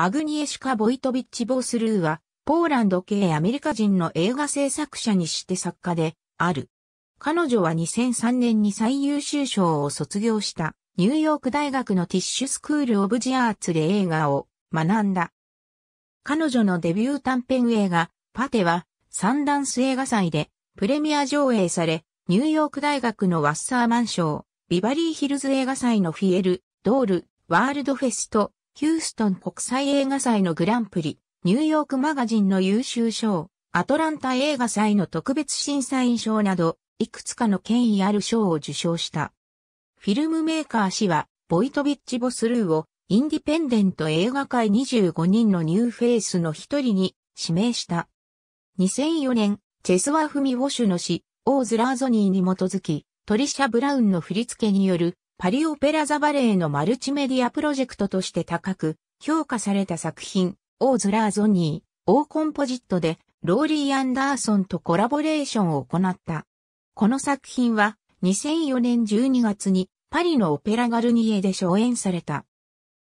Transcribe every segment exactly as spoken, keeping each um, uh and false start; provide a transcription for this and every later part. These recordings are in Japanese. アグニエシカ・ボイトビッチ・ボースルーは、ポーランド系アメリカ人の映画制作者にして作家である。彼女はにせんさんねんに最優秀賞を卒業したニューヨーク大学のティッシュスクール・オブ・ジ・アーツで映画を学んだ。彼女のデビュー短編映画、パテはサンダンス映画祭でプレミア上映され、ニューヨーク大学のワッサーマン賞、ビバリーヒルズ映画祭のフィエル・ドール・ワールドフェスト、ヒューストン国際映画祭のグランプリ、ニューヨークマガジンの優秀賞、アトランタ映画祭の特別審査員賞など、いくつかの権威ある賞を受賞した。フィルムメーカー氏は、ボイトビッチ・ボスルーを、インディペンデント映画界にじゅうごにんのニューフェイスの一人に指名した。にせんよねん、チェスワフ・ミウォシュの詩、O Zlozony に基づき、トリシャ・ブラウンの振り付けによる、パリオペラ座バレエのマルチメディアプロジェクトとして高く、評価された作品、O Zlozony/O Compositeで、ローリー・アンダーソンとコラボレーションを行った。この作品はにせんよねんじゅうにがつにパリのオペラガルニエで初演された。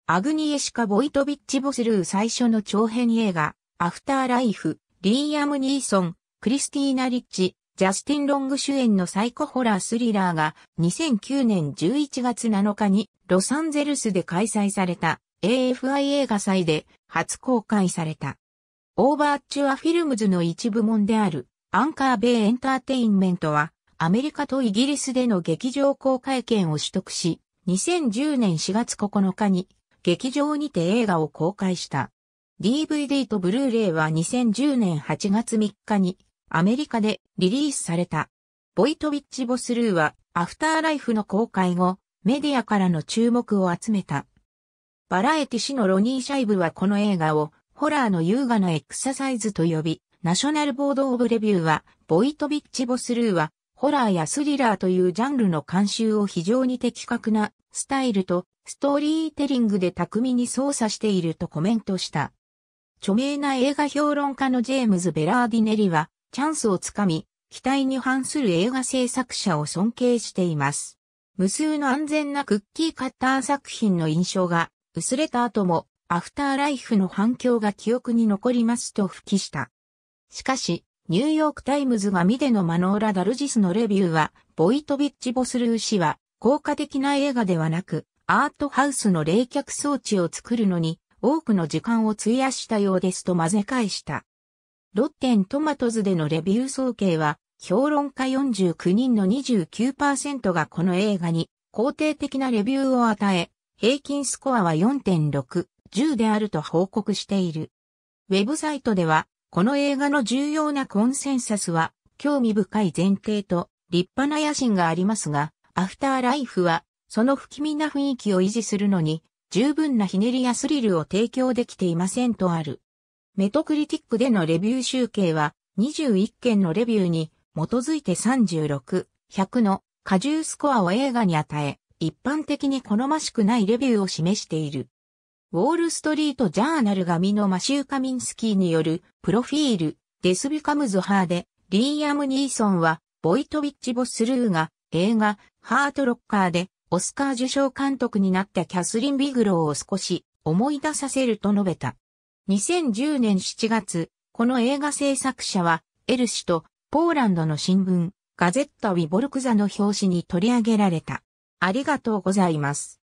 アグニエシカ・ボイトビッチ・ボスルー最初の長編映画、アフターライフ、リーアム・ニーソン、クリスティーナ・リッチ、ジャスティン・ロング主演のサイコホラースリラーがにせんきゅうねんじゅういちがつなのかにロサンゼルスで開催された エーエフアイ 映画祭で初公開された。オーバーチュア・フィルムズの一部門であるアンカーベイ・エンターテインメントはアメリカとイギリスでの劇場公開権を取得し、にせんじゅうねんしがつここのかに劇場にて映画を公開した。ディーブイディー とブルーレイはにせんじゅうねんはちがつみっかにアメリカでリリースされた。ボイトビッチ・ボスルーはアフターライフの公開後、メディアからの注目を集めた。バラエティ誌のロニー・シャイブはこの映画をホラーの優雅なエクササイズと呼び、ナショナルボード・オブ・レビューはボイトビッチ・ボスルーはホラーやスリラーというジャンルの慣習を非常に的確なスタイルとストーリーテリングで巧みに操作しているとコメントした。著名な映画評論家のジェームズ・ベラーディネリはチャンスをつかみ、期待に反する映画制作者を尊敬しています。無数の安全なクッキーカッター作品の印象が薄れた後もアフターライフの反響が記憶に残りますと付記した。しかし、ニューヨークタイムズがミデのマノーラ・ダルジスのレビューは、ボイトビッチ・ボスルー氏は、効果的な映画ではなく、アートハウスの冷却装置を作るのに、多くの時間を費やしたようですと混ぜ返した。Rotten Tomatoesでのレビュー総計は、評論家よんじゅうきゅうにんの にじゅうきゅうパーセント がこの映画に肯定的なレビューを与え、平均スコアは よんてんろく、じゅうであると報告している。ウェブサイトでは、この映画の重要なコンセンサスは、興味深い前提と立派な野心がありますが、アフターライフは、その不気味な雰囲気を維持するのに、十分なひねりやスリルを提供できていませんとある。Metacriticでのレビュー集計は、にじゅういっけんのレビューに基づいてさんじゅうろく、ひゃくの過重スコアを映画に与え、一般的に好ましくないレビューを示している。ウォール・ストリート・ジャーナルがミノ・マシュー・カミンスキーによるプロフィール、Death Becomes Herで、リーアム・ニーソンは、ボイトビッチ・ボスルーが映画、ハート・ロッカーで、オスカー受賞監督になったキャスリン・ビグローを少し思い出させると述べた。にせんじゅうねんしちがつ、この映画制作者は、エル氏とポーランドの新聞、ガゼッタ・ウィボルクザの表紙に取り上げられた。ありがとうございます。